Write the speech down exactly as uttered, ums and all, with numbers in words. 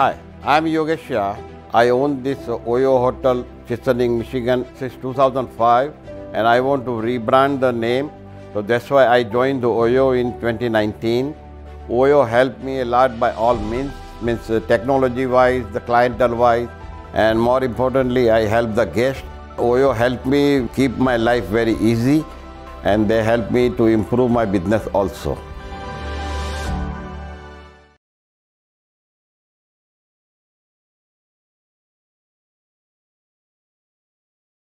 Hi, I'm Yogesha. I own this O Y O hotel, Chesaning, Michigan since two thousand five, and I want to rebrand the name. So that's why I joined the O Y O in twenty nineteen. O Y O helped me a lot by all means, means uh, technology-wise, the clientele-wise, and more importantly, I help the guest. O Y O helped me keep my life very easy, and they helped me to improve my business also.